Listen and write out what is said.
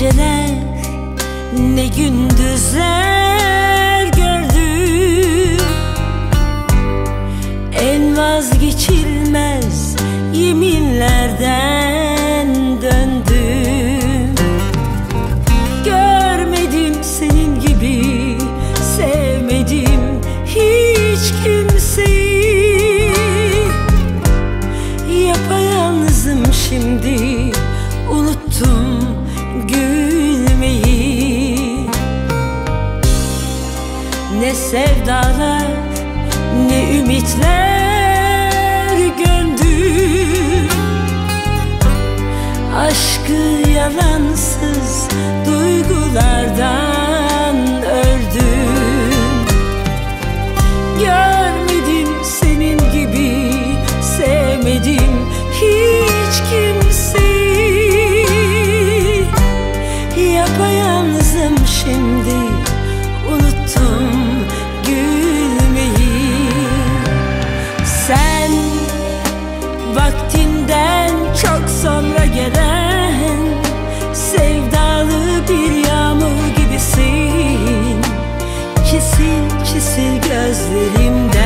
geceler ne gündüzler gördüm. En vazgeçilmez yeminlerden döndüm. Görmedim senin gibi, sevmedim hiç kimseyi. Yapayalnızım şimdi, unuttum gülmeyi. Ne sevdalar, ne ümitler gömdüm. Aşkı yalansız duygulardan öldüm. Görmedim senin gibi, sevmedim hiç kimseyi. Yapayalnızım şimdi, unuttum gülmeyi. Sen vaktinden çok sonra gelen sevdalı bir yağmur gibisin. Çisil çisil gözlerimden